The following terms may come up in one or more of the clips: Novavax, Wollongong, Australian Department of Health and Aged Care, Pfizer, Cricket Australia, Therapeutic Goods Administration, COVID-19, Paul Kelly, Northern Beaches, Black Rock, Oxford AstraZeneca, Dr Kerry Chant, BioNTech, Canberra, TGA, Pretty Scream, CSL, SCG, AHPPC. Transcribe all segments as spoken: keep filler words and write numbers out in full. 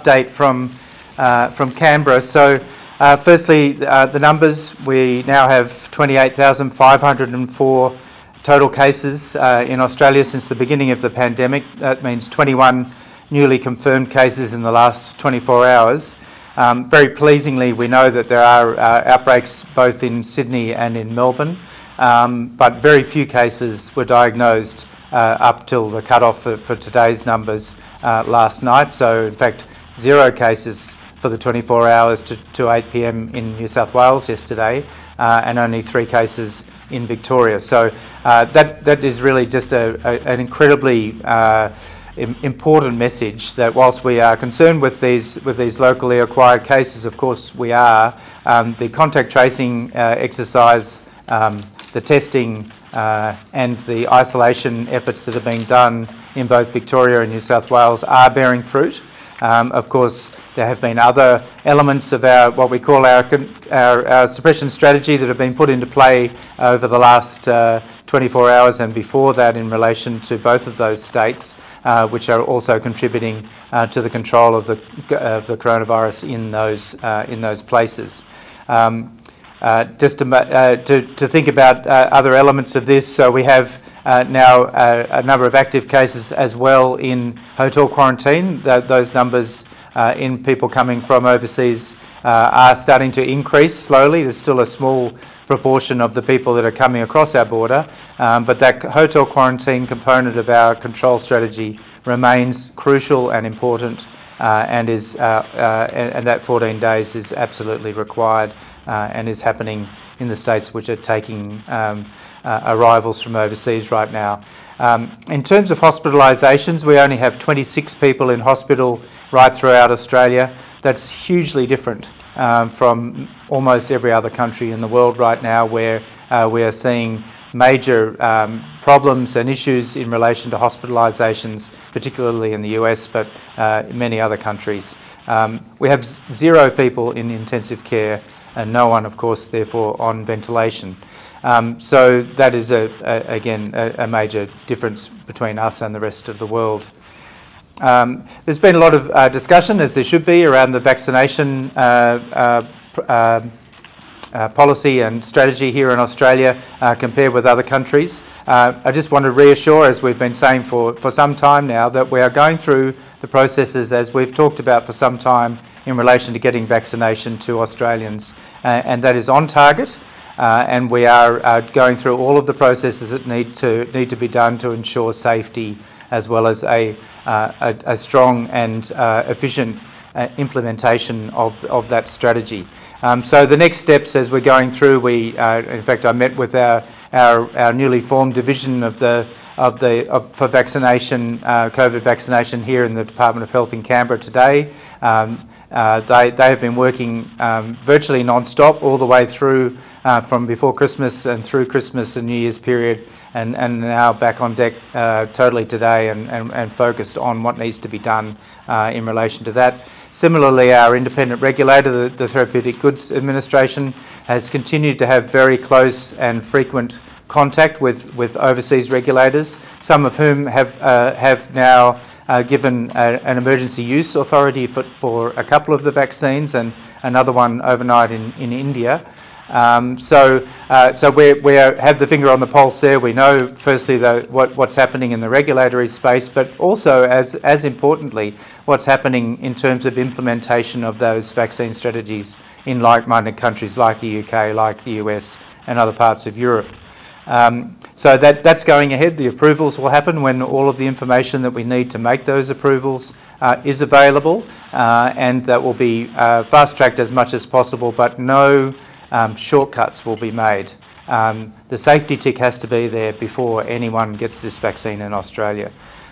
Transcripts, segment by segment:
Update from uh, from Canberra. So uh, firstly, uh, the numbers. We now have twenty-eight thousand five hundred and four total cases uh, in Australia since the beginning of the pandemic. That means twenty-one newly confirmed cases in the last twenty-four hours. Um, very pleasingly, we know that there are uh, outbreaks both in Sydney and in Melbourne, um, but very few cases were diagnosed uh, up till the cutoff for, for today's numbers uh, last night. So in fact, zero cases for the twenty-four hours to, to eight p m in New South Wales yesterday, uh, and only three cases in Victoria. So uh, that, that is really just a, a, an incredibly uh, important message that whilst we are concerned with these with these locally acquired cases, of course we are, um, the contact tracing uh, exercise, um, the testing uh, and the isolation efforts that are being done in both Victoria and New South Wales are bearing fruit. Um, of course, there have been other elements of our what we call our, our, our suppression strategy that have been put into play over the last uh, twenty-four hours and before that in relation to both of those states, uh, which are also contributing uh, to the control of the, of the coronavirus in those, uh, in those places. Um, uh, just to, uh, to, to think about uh, other elements of this, so we have Uh, now uh, a number of active cases as well in hotel quarantine. Th those numbers uh, in people coming from overseas uh, are starting to increase slowly. There's still a small proportion of the people that are coming across our border, um, but that hotel quarantine component of our control strategy remains crucial and important, uh, and is uh, uh, and, and that fourteen days is absolutely required uh, and is happening in the states which are taking um, Uh, arrivals from overseas right now. Um, in terms of hospitalisations, we only have twenty-six people in hospital right throughout Australia. That's hugely different um, from almost every other country in the world right now, where uh, we are seeing major um, problems and issues in relation to hospitalisations, particularly in the U S, but uh, in many other countries. Um, we have zero people in intensive care and no one, of course, therefore on ventilation. Um, so that is, a, a, again, a, a major difference between us and the rest of the world. Um, there's been a lot of uh, discussion, as there should be, around the vaccination uh, uh, uh, uh, policy and strategy here in Australia uh, compared with other countries. Uh, I just want to reassure, as we've been saying for, for some time now, that we are going through the processes, as we've talked about for some time, in relation to getting vaccination to Australians, uh, and that is on target. Uh, and we are uh, going through all of the processes that need to need to be done to ensure safety, as well as a uh, a, a strong and uh, efficient uh, implementation of of that strategy. Um, so the next steps, as we're going through, we uh, in fact I met with our, our our newly formed division of the of the of, for vaccination uh, COVID vaccination here in the Department of Health in Canberra today. Um, uh, they they have been working um, virtually non-stop all the way through. Uh, from before Christmas and through Christmas and New Year's period, and, and now back on deck uh, totally today and, and, and focused on what needs to be done uh, in relation to that. Similarly, our independent regulator, the, the Therapeutic Goods Administration, has continued to have very close and frequent contact with, with overseas regulators, some of whom have, uh, have now uh, given a, an emergency use authority for, for a couple of the vaccines and another one overnight in, in India. Um, so, uh, so we we have the finger on the pulse there. We know, firstly, the, what what's happening in the regulatory space, but also, as as importantly, what's happening in terms of implementation of those vaccine strategies in like-minded countries like the U K, like the U S, and other parts of Europe. Um, so that that's going ahead. The approvals will happen when all of the information that we need to make those approvals uh, is available, uh, and that will be uh, fast-tracked as much as possible. But no. Um, shortcuts will be made. Um, the safety tick has to be there before anyone gets this vaccine in Australia.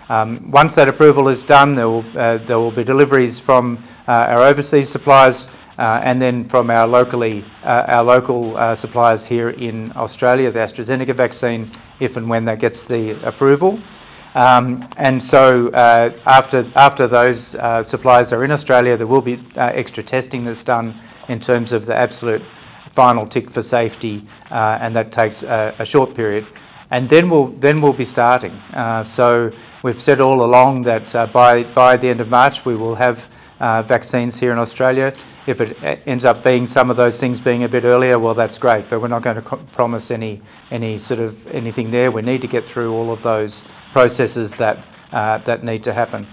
Um, once that approval is done, there will, uh, there will be deliveries from uh, our overseas suppliers uh, and then from our, locally, uh, our local uh, suppliers here in Australia, the AstraZeneca vaccine, if and when that gets the approval. Um, and so uh, after, after those uh, suppliers are in Australia, there will be uh, extra testing that's done in terms of the absolute final tick for safety, uh, and that takes a, a short period, and then we'll then we'll be starting. Uh, so we've said all along that uh, by by the end of March we will have uh, vaccines here in Australia. If it ends up being some of those things being a bit earlier, well, that's great, but we're not going to promise any any sort of anything there. We need to get through all of those processes that uh, that need to happen.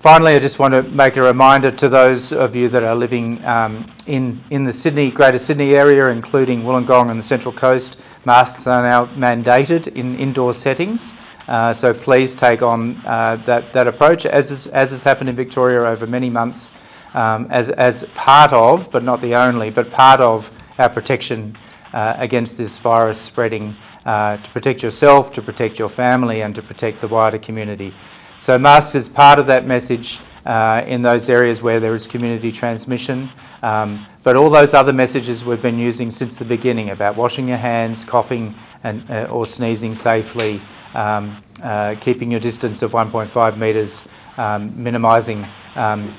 Finally, I just want to make a reminder to those of you that are living um, in in the Sydney, Greater Sydney area, including Wollongong and the Central Coast. Masks are now mandated in indoor settings, uh, so please take on uh, that that approach, as is, as has happened in Victoria over many months. Um, as, as part of, but not the only, but part of our protection uh, against this virus spreading, uh, to protect yourself, to protect your family, and to protect the wider community. So masks is part of that message uh, in those areas where there is community transmission, um, but all those other messages we've been using since the beginning about washing your hands, coughing and, uh, or sneezing safely, um, uh, keeping your distance of one point five metres, um, minimising um,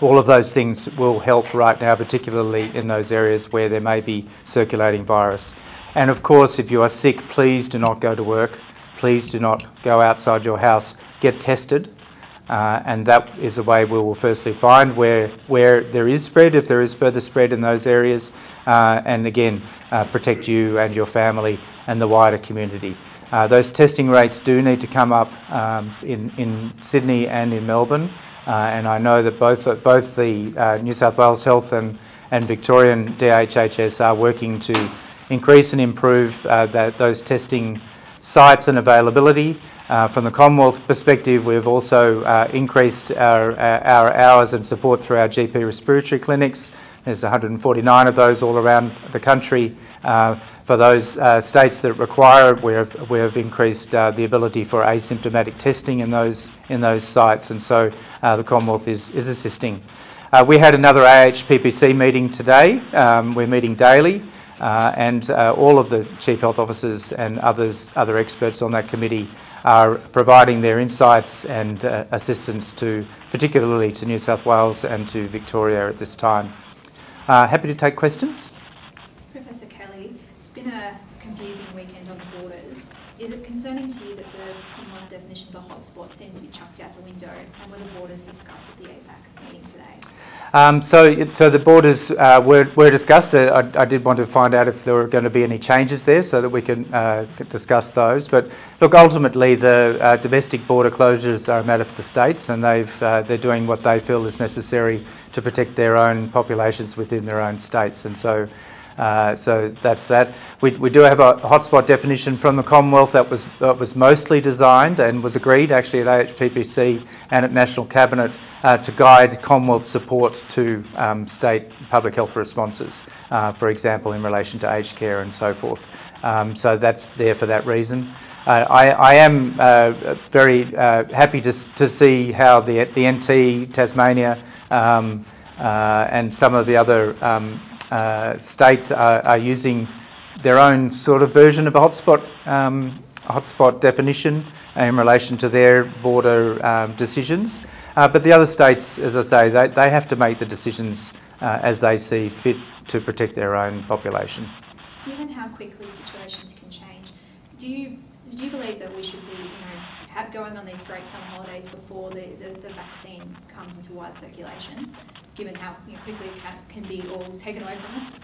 all of those things will help right now, particularly in those areas where there may be circulating virus. And of course, if you are sick, please do not go to work. Please do not go outside your house. Get tested. Uh, and that is a way we will firstly find where, where there is spread, if there is further spread in those areas. Uh, and again, uh, protect you and your family and the wider community. Uh, those testing rates do need to come up um, in, in Sydney and in Melbourne. Uh, and I know that both uh, both the uh, New South Wales Health and, and Victorian D H H S are working to increase and improve uh, that, those testing sites and availability. Uh, from the Commonwealth perspective, we've also uh, increased our, our hours and support through our G P respiratory clinics. There's one hundred forty-nine of those all around the country. Uh, for those uh, states that require it, we have, we have increased uh, the ability for asymptomatic testing in those, in those sites, and so uh, the Commonwealth is, is assisting. Uh, we had another A H P P C meeting today. Um, we're meeting daily, uh, and uh, all of the Chief Health Officers and others, other experts on that committee are providing their insights and uh, assistance to, particularly to New South Wales and to Victoria at this time. Uh, happy to take questions. Professor Kelly, it's been a confusing weekend on the borders. Is it concerning to you that the Commonwealth definition of a hotspot seems to be chucked out the window, and were the borders discussed at the A PAC meeting today? Um, so, it, so the borders uh, were, were discussed. I, I did want to find out if there were going to be any changes there so that we can uh, discuss those. But look, ultimately the uh, domestic border closures are a matter for the states, and they've, uh, they're doing what they feel is necessary to protect their own populations within their own states. And so Uh, so that's that. We, we do have a hotspot definition from the Commonwealth that was, that was mostly designed and was agreed actually at A H P P C and at National Cabinet uh, to guide Commonwealth support to um, state public health responses, uh, for example, in relation to aged care and so forth. Um, so that's there for that reason. Uh, I, I am uh, very uh, happy to, to see how the, the N T, Tasmania um, uh, and some of the other um, Uh, states are, are using their own sort of version of a hotspot um, hotspot definition in relation to their border um, decisions. Uh, but the other states, as I say, they, they have to make the decisions uh, as they see fit to protect their own population. Given how quickly situations can change, do you, do you believe that we should be, you know, have going on these great summer holidays before the, the, the vaccine comes into wide circulation, given how you know, quickly it can, can be all taken away from us?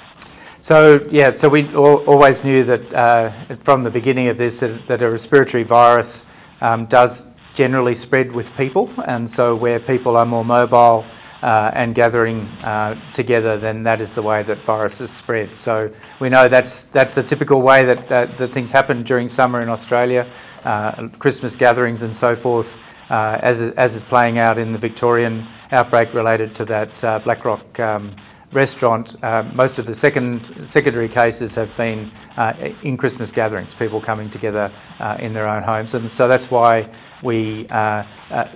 So, yeah, so we all, always knew that uh, from the beginning of this that, that a respiratory virus um, does generally spread with people, and so where people are more mobile uh, and gathering uh, together, then that is the way that viruses spread. So we know that's, that's the typical way that, that, that things happen during summer in Australia, uh, Christmas gatherings and so forth, Uh, as, as is playing out in the Victorian outbreak related to that uh, Black Rock um, restaurant. Uh, most of the second, secondary cases have been uh, in Christmas gatherings, people coming together uh, in their own homes. And so that's why we, uh, uh,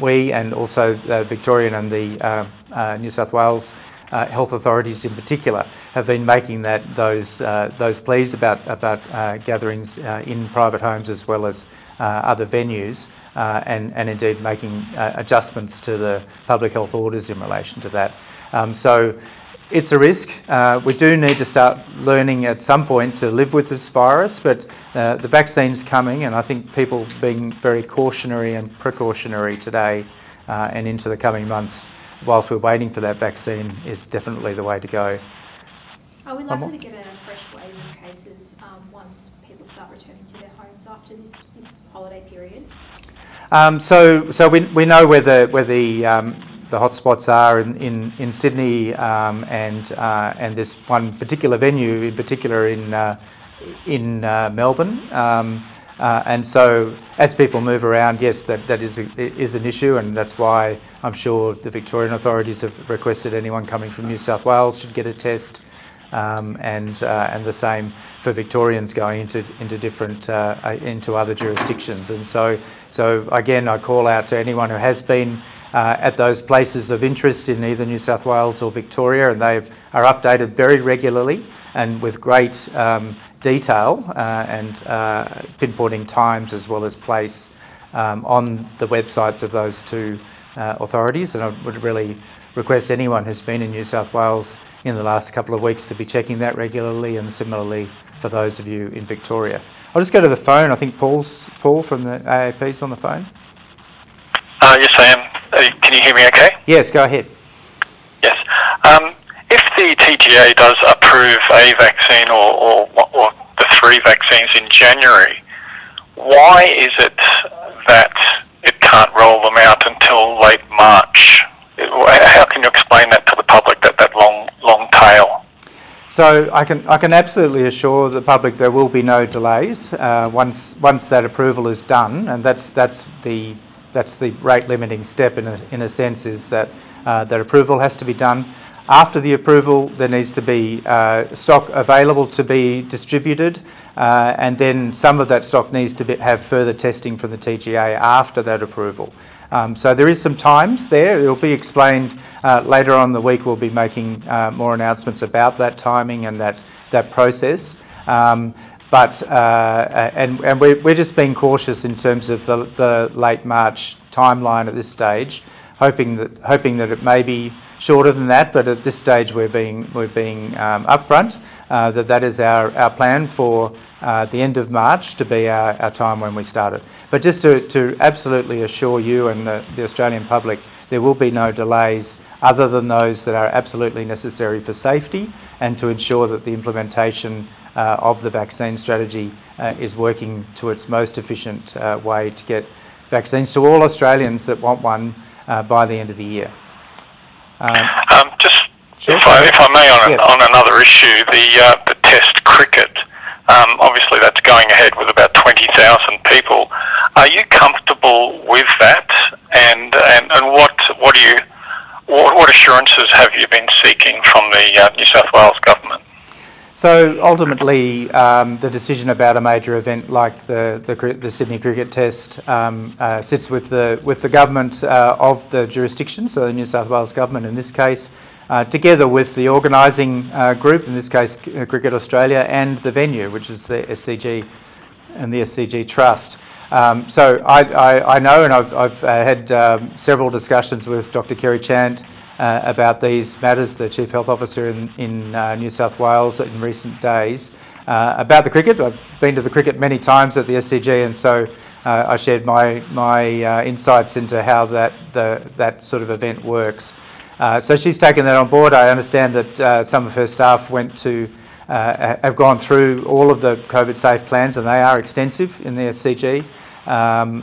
we and also the Victorian and the uh, uh, New South Wales uh, health authorities in particular have been making that those, uh, those pleas about, about uh, gatherings uh, in private homes as well as uh, other venues. Uh, and, and indeed making uh, adjustments to the public health orders in relation to that. Um, so it's a risk. Uh, we do need to start learning at some point to live with this virus, but uh, the vaccine's coming, and I think people being very cautionary and precautionary today uh, and into the coming months whilst we're waiting for that vaccine is definitely the way to go. Are we likely to get a fresh wave of cases um, once people start returning to their homes after this, this holiday period? Um, so so we, we know where the, where the, um, the hotspots are in, in, in Sydney um, and, uh, and this one particular venue in particular in, uh, in uh, Melbourne. Um, Uh, and so as people move around, yes, that, that is, a, is an issue, and that's why I'm sure the Victorian authorities have requested anyone coming from New South Wales should get a test, um, and, uh, and the same for Victorians going into, into, different, uh, into other jurisdictions. And so, so again, I call out to anyone who has been uh, at those places of interest in either New South Wales or Victoria, and they are updated very regularly and with great um, detail uh, and uh, pinpointing times as well as place um, on the websites of those two uh, authorities. And I would really request anyone who's been in New South Wales in the last couple of weeks to be checking that regularly, and similarly for those of you in Victoria. I'll just go to the phone. I think Paul's Paul from the A A P C's on the phone. Uh, yes, I am. Can you hear me okay? Yes, go ahead. Yes. Um, If the T G A does approve a vaccine or, or, or the three vaccines in January, why is it that it can't roll them out until late March? How can you explain that to the public, that, that long long tail? So I can, I can absolutely assure the public there will be no delays uh, once, once that approval is done, and that's, that's, the, that's the rate limiting step in a, in a sense, is that uh, that approval has to be done. After the approval, there needs to be uh, stock available to be distributed, uh, and then some of that stock needs to be, have further testing from the T G A after that approval. Um, so there is some times there. It will be explained uh, later on in the week. We'll be making uh, more announcements about that timing and that, that process. Um, but uh, and, and we're, we're just being cautious in terms of the, the late March timeline at this stage, hoping that, hoping that it may be shorter than that, but at this stage we're being we're being um, upfront uh, that that is our our plan for uh, the end of March to be our, our time when we start it. But just to to absolutely assure you and the, the Australian public, there will be no delays other than those that are absolutely necessary for safety and to ensure that the implementation uh, of the vaccine strategy uh, is working to its most efficient uh, way to get vaccines to all Australians that want one uh, by the end of the year. Um, um, just, sure. if, I, if I may, on, yeah. a, on another issue, the, uh, the test cricket, um, obviously that's going ahead with about twenty thousand people. Are you comfortable with that? And, and, and what, what, do you, what, what assurances have you been seeking from the uh, New South Wales government? So ultimately, um, the decision about a major event like the the, the Sydney Cricket Test um, uh, sits with the with the government uh, of the jurisdiction, so the New South Wales government in this case, uh, together with the organising uh, group, in this case uh, Cricket Australia, and the venue, which is the S C G and the S C G Trust. Um, so I, I I know, and I've I've uh, had um, several discussions with Dr Kerry Chant Uh, about these matters, the Chief Health Officer in, in uh, New South Wales in recent days, uh, about the cricket. I've been to the cricket many times at the S C G, and so uh, I shared my, my uh, insights into how that, the, that sort of event works. Uh, so she's taken that on board. I understand that uh, some of her staff went to, uh, have gone through all of the COVID safe plans, and they are extensive in the S C G, um,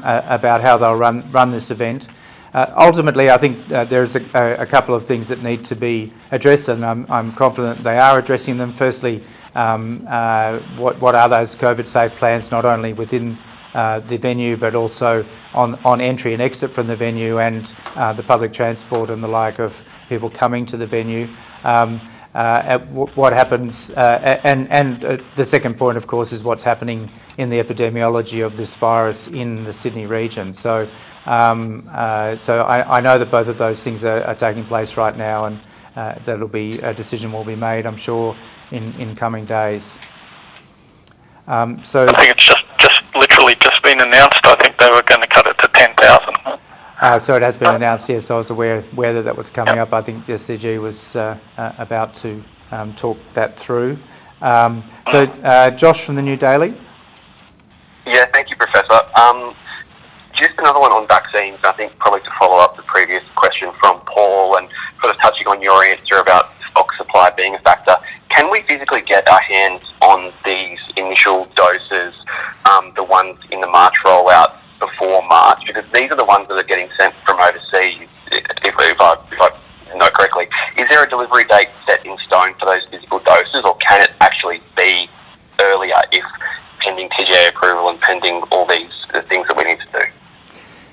uh, about how they'll run, run this event. Uh, ultimately, I think uh, there's a, a couple of things that need to be addressed, and I'm, I'm confident they are addressing them. Firstly, um, uh, what, what are those COVID-safe plans, not only within uh, the venue, but also on, on entry and exit from the venue, and uh, the public transport and the like of people coming to the venue. Um, uh, what happens, uh, and, and uh, the second point, of course, is what's happening in the epidemiology of this virus in the Sydney region. So. Um, uh, so I, I know that both of those things are, are taking place right now, and uh, that'll be a decision will be made, I'm sure, in, in coming days. Um, so I think it's just, just literally just been announced. I think they were going to cut it to ten thousand. Uh, so it has been announced, yes. I was aware whether that was coming yep. up. I think the S C G was uh, uh, about to um, talk that through. Um, so uh, Josh from the New Daily. Yeah, thank you, Professor. Um, Just another one on vaccines. vaccines, I think probably to follow up the previous question from Paul and sort of touching on your answer about stock supply being a factor, can we physically get our hands on these initial doses, um, the ones in the March rollout before March? Because these are the ones that are getting sent from overseas, if, if, I, if I know correctly. Is there a delivery date set in stone for those physical doses, or can it actually be earlier if pending T J A approval and pending all these the things that we need to do?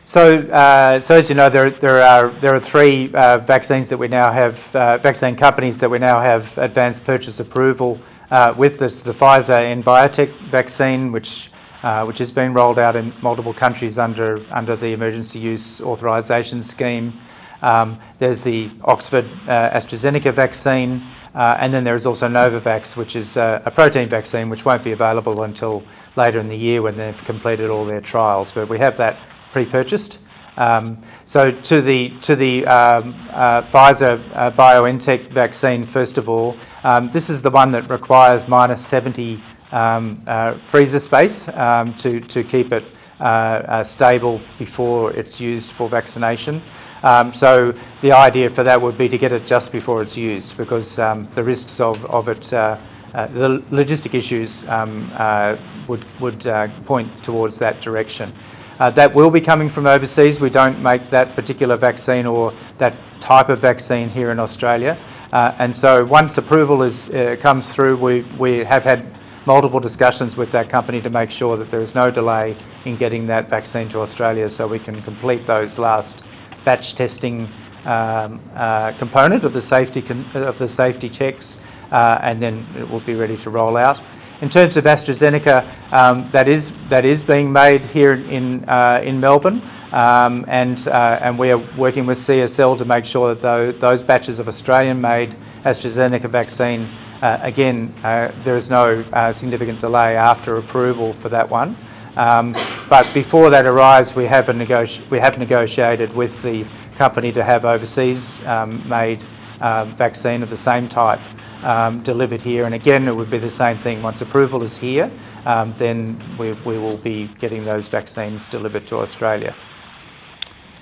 So, uh, so as you know, there there are there are three uh, vaccines that we now have uh, vaccine companies that we now have advanced purchase approval uh, with. This the Pfizer and BioNTech vaccine, which uh, which has been rolled out in multiple countries under under the emergency use authorization scheme. Um, there's the Oxford uh, AstraZeneca vaccine. Uh, and then there is also Novavax, which is uh, a protein vaccine, which won't be available until later in the year when they've completed all their trials. But we have that pre-purchased. Um, so to the to the um, uh, Pfizer uh, BioNTech vaccine, first of all, um, this is the one that requires minus seventy um, uh, freezer space um, to to keep it uh, uh, stable before it's used for vaccination. Um, so the idea for that would be to get it just before it's used, because um, the risks of, of it, uh, uh, the logistic issues um, uh, would, would uh, point towards that direction. Uh, that will be coming from overseas. We don't make that particular vaccine or that type of vaccine here in Australia. Uh, and so once approval is, uh, comes through, we, we have had multiple discussions with that company to make sure that there is no delay in getting that vaccine to Australia, so we can complete those last batch testing um, uh, component of the safety con of the safety checks, uh, and then it will be ready to roll out. In terms of AstraZeneca, um, that is that is being made here in uh, in Melbourne, um, and uh, and we are working with C S L to make sure that those, those batches of Australian-made AstraZeneca vaccine, uh, again, uh, there is no uh, significant delay after approval for that one. Um, but before that arrives, we have, a negoti we have negotiated with the company to have overseas um, made uh, vaccine of the same type um, delivered here. And again, it would be the same thing. Once approval is here, um, then we, we will be getting those vaccines delivered to Australia.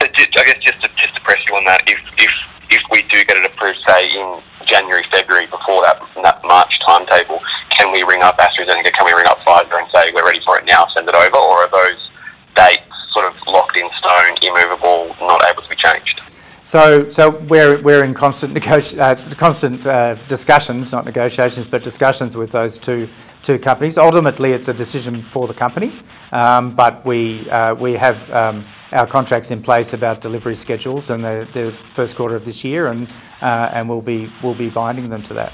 But just, I guess just to, just to press you on that, if, if, if we do get it approved, say, in January, February, before that, that March timetable, can we ring up AstraZeneca, can we ring up Pfizer and say we're ready for it now, send it over, or are those dates sort of locked in stone, immovable, not able to be changed? So, so we're, we're in constant, negoti uh, constant uh, discussions, not negotiations, but discussions with those two, two companies. Ultimately, it's a decision for the company, um, but we, uh, we have um, our contracts in place about delivery schedules, and the, the first quarter of this year, and, uh, and we'll be, we'll be binding them to that.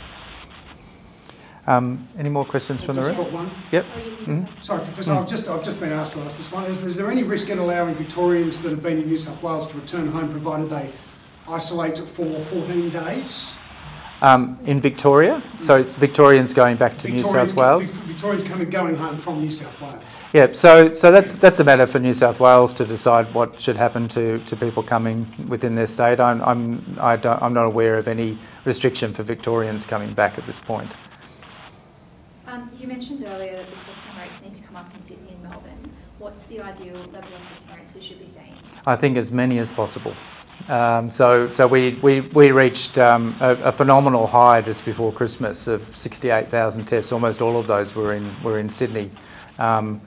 Um, any more questions I've from the room? Got one. Yep. Mm-hmm. Sorry, Professor, mm. I've, just, I've just been asked to ask this one. Is, is there any risk in allowing Victorians that have been in New South Wales to return home, provided they isolate for fourteen days? Um, in Victoria? Mm. So it's Victorians going back to Victorians New South Wales? Can, Victorians coming going home from New South Wales. Yeah, so, so that's, that's a matter for New South Wales to decide what should happen to, to people coming within their state. I'm, I'm, I don't, I'm not aware of any restriction for Victorians coming back at this point. Um, you mentioned earlier that the testing rates need to come up in Sydney and Melbourne. What's the ideal level of testing rates we should be seeing? I think as many as possible. Um, so so we, we, we reached um, a, a phenomenal high just before Christmas of sixty-eight thousand tests. Almost all of those were in, were in Sydney. Um,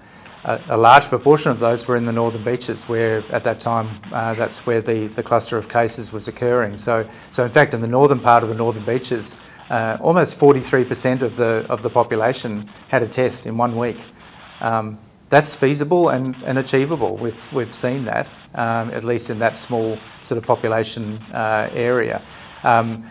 a, a large proportion of those were in the Northern Beaches, where at that time uh, that's where the, the cluster of cases was occurring. So, so in fact, in the northern part of the Northern Beaches, Uh, almost forty-three percent of the of the population had a test in one week. Um, that's feasible and, and achievable. We've we've seen that um, at least in that small sort of population uh, area. Um,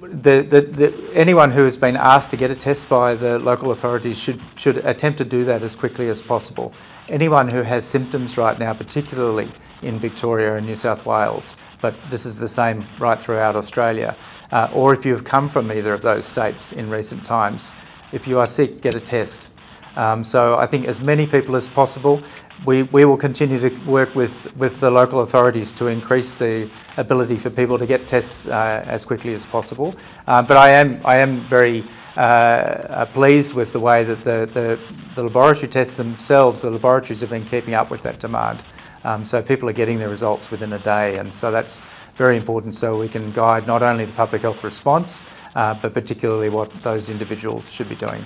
the, the, the, anyone who has been asked to get a test by the local authorities should should attempt to do that as quickly as possible. Anyone who has symptoms right now, particularly in Victoria and New South Wales, but this is the same right throughout Australia. Uh, or if you've come from either of those states in recent times, if you are sick, get a test. Um, so I think as many people as possible, we, we will continue to work with, with the local authorities to increase the ability for people to get tests uh, as quickly as possible. Uh, but I am, I am very uh, pleased with the way that the, the, the laboratory tests themselves, the laboratories have been keeping up with that demand. Um, so people are getting their results within a day, and so that's very important, so we can guide not only the public health response, uh, but particularly what those individuals should be doing.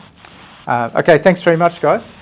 Uh, okay, thanks very much, guys.